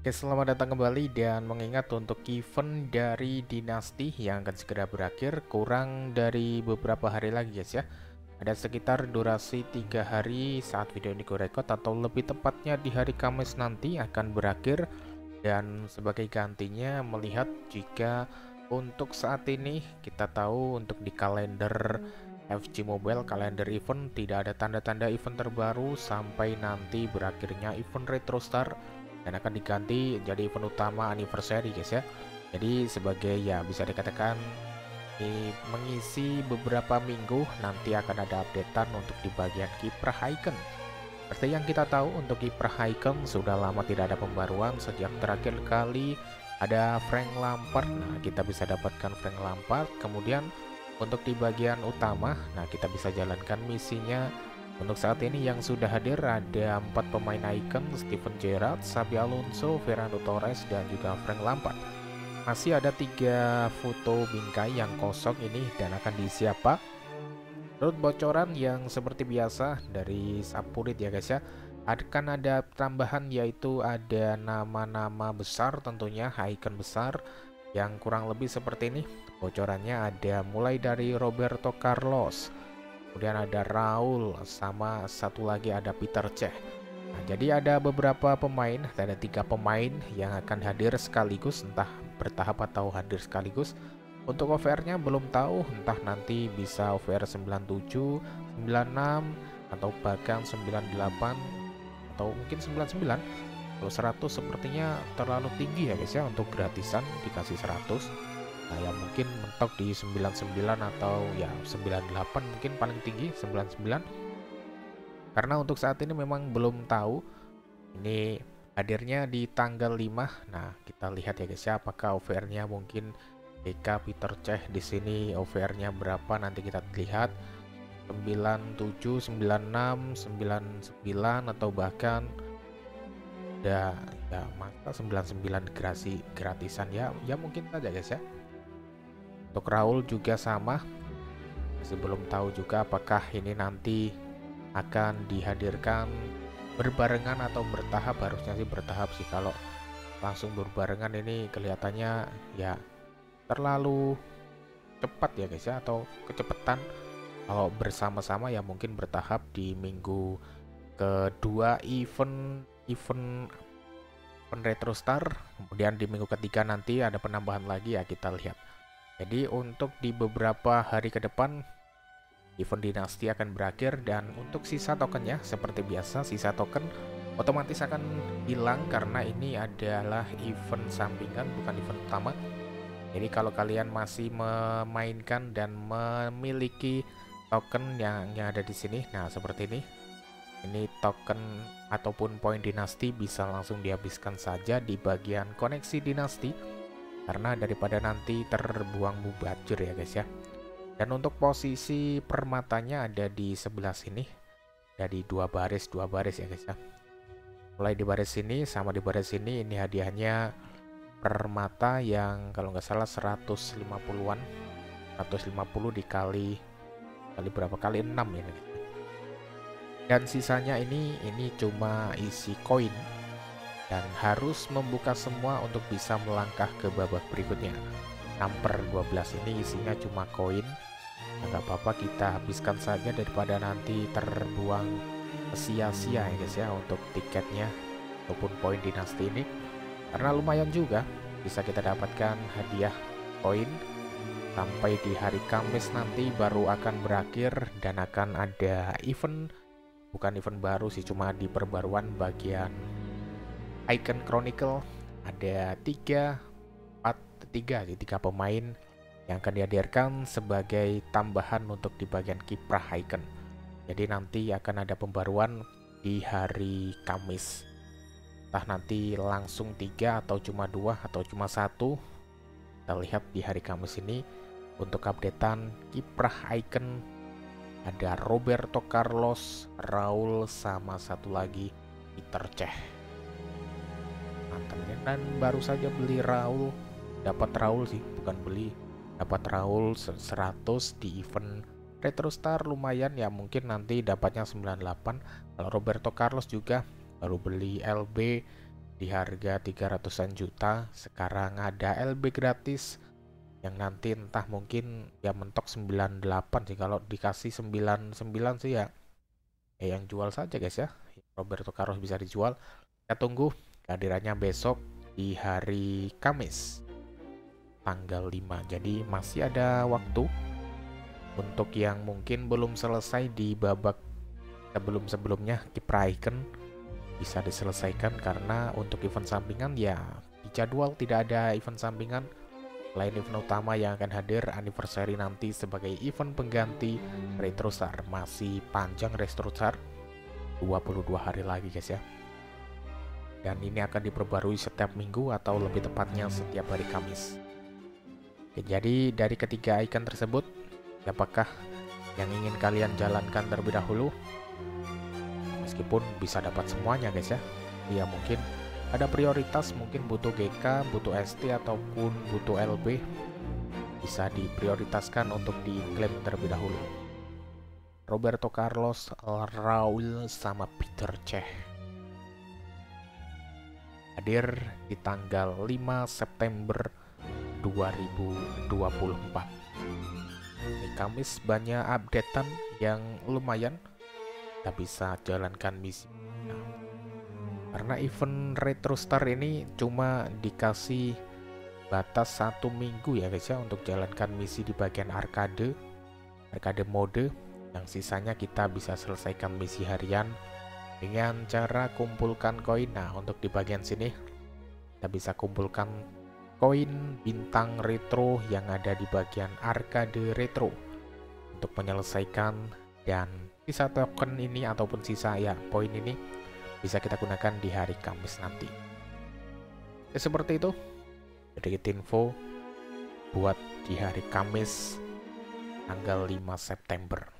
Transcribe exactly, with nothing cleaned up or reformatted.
Oke, selamat datang kembali dan mengingat untuk event dari Dinasti yang akan segera berakhir kurang dari beberapa hari lagi guys ya. Ada sekitar durasi tiga hari saat video ini kurekod, atau lebih tepatnya di hari Kamis nanti akan berakhir, dan sebagai gantinya melihat jika untuk saat ini kita tahu untuk di kalender F C Mobile, kalender event tidak ada tanda-tanda event terbaru sampai nanti berakhirnya event RetroStar dan akan diganti jadi event utama anniversary guys ya. Jadi sebagai ya bisa dikatakan ini mengisi beberapa minggu, nanti akan ada updatean untuk di bagian Kiprah Ikon. Seperti yang kita tahu untuk Kiprah Ikon sudah lama tidak ada pembaruan sejak terakhir kali ada Frank Lampard. Nah, kita bisa dapatkan Frank Lampard. Kemudian untuk di bagian utama, nah kita bisa jalankan misinya. Untuk saat ini yang sudah hadir ada empat pemain icon, Steven Gerrard, Sabi Alonso, Fernando Torres, dan juga Frank Lampard. Masih ada tiga foto bingkai yang kosong ini dan akan diisi apa? Menurut bocoran yang seperti biasa dari Sapurit ya guys ya, akan ada tambahan yaitu ada nama-nama besar tentunya, icon besar yang kurang lebih seperti ini. Bocorannya ada mulai dari Roberto Carlos, kemudian ada Raul, sama satu lagi ada Peter Cech. Nah, jadi ada beberapa pemain, ada tiga pemain yang akan hadir sekaligus, entah bertahap atau hadir sekaligus. Untuk O V R-nya belum tahu, entah nanti bisa O V R sembilan puluh tujuh, sembilan puluh enam, atau bahkan sembilan puluh delapan, atau mungkin sembilan puluh sembilan. Kalau seratus sepertinya terlalu tinggi ya guys ya, untuk gratisan dikasih seratus. Nah, ya mungkin mentok di sembilan puluh sembilan atau ya sembilan puluh delapan, mungkin paling tinggi sembilan puluh sembilan. Karena untuk saat ini memang belum tahu ini hadirnya di tanggal lima. Nah, kita lihat ya guys ya, apakah O V R-nya mungkin D K Peter Cech di sini O V R-nya berapa, nanti kita lihat sembilan puluh tujuh, sembilan puluh enam, sembilan puluh sembilan, atau bahkan ya, ya maka sembilan puluh sembilan grasi gratisan ya. Ya mungkin saja guys ya. Untuk Raul juga sama, masih belum tahu juga apakah ini nanti akan dihadirkan berbarengan atau bertahap. Harusnya sih bertahap sih, kalau langsung berbarengan ini kelihatannya ya terlalu cepat ya guys ya, atau kecepatan. Kalau bersama-sama ya mungkin bertahap di minggu kedua event event event RetroStar, kemudian di minggu ketiga nanti ada penambahan lagi ya, kita lihat. Jadi untuk di beberapa hari ke depan event Dinasti akan berakhir, dan untuk sisa tokennya seperti biasa sisa token otomatis akan hilang karena ini adalah event sampingan bukan event utama. Jadi kalau kalian masih memainkan dan memiliki token yang, yang ada di sini, nah seperti ini, ini token ataupun poin Dinasti bisa langsung dihabiskan saja di bagian koneksi Dinasti, karena daripada nanti terbuang mubajir ya guys ya. Dan untuk posisi permatanya ada di sebelah sini, dari dua baris dua baris ya guys ya, mulai di baris sini sama di baris sini. Ini hadiahnya permata yang kalau nggak salah seratus lima puluhan, seratus lima puluh dikali kali berapa, kali enam ya guys. Dan sisanya ini ini cuma isi koin, dan harus membuka semua untuk bisa melangkah ke babak berikutnya. enam per dua belas ini isinya cuma koin, nggak apa-apa kita habiskan saja daripada nanti terbuang sia-sia ya guys ya untuk tiketnya ataupun poin Dinasti ini, karena lumayan juga bisa kita dapatkan hadiah koin. Sampai di hari Kamis nanti baru akan berakhir, dan akan ada event, bukan event baru sih, cuma di perbaruan bagian Icon Chronicle ada tiga empat tiga tiga pemain yang akan dihadirkan sebagai tambahan untuk di bagian Kiprah Icon. Jadi nanti akan ada pembaruan di hari Kamis, entah nanti langsung tiga atau cuma dua atau cuma satu. Kita lihat di hari Kamis ini untuk updatean Kiprah Icon ada Roberto Carlos, Raul, sama satu lagi Peter Cech. Dan baru saja beli Raul, dapat Raul sih, bukan beli, dapat Raul seratus di event RetroStar, lumayan ya, mungkin nanti dapatnya sembilan puluh delapan. Kalau Roberto Carlos juga baru beli L B di harga tiga ratusan juta, sekarang ada L B gratis yang nanti entah mungkin ya mentok sembilan delapan sih, kalau dikasih sembilan sembilan sih ya, eh, yang jual saja guys ya, Roberto Carlos bisa dijual. Kita tunggu kehadirannya besok di hari Kamis tanggal lima, jadi masih ada waktu untuk yang mungkin belum selesai di babak sebelum-sebelumnya. Kiprah Ikon bisa diselesaikan karena untuk event sampingan ya di jadwal tidak ada event sampingan selain event utama yang akan hadir anniversary nanti sebagai event pengganti RetroStar. Masih panjang RetroStar, dua puluh dua hari lagi guys ya, dan ini akan diperbarui setiap minggu atau lebih tepatnya setiap hari Kamis. Oke, jadi dari ketiga icon tersebut apakah yang ingin kalian jalankan terlebih dahulu? Meskipun bisa dapat semuanya guys ya, ya mungkin ada prioritas, mungkin butuh G K, butuh S T, ataupun butuh L B, bisa diprioritaskan untuk diklaim terlebih dahulu. Roberto Carlos, Raul, sama Peter Cech hadir di tanggal lima September dua ribu dua puluh empat. Di Kamis banyak updatean yang lumayan, kita bisa jalankan misi karena event RetroStar ini cuma dikasih batas satu minggu ya guys ya untuk jalankan misi di bagian arcade arcade mode, yang sisanya kita bisa selesaikan misi harian dengan cara kumpulkan koin. Nah untuk di bagian sini kita bisa kumpulkan koin bintang retro yang ada di bagian arcade retro untuk menyelesaikan, dan sisa token ini ataupun sisa ya poin ini bisa kita gunakan di hari Kamis nanti. Ya, seperti itu sedikit info buat di hari Kamis tanggal lima September.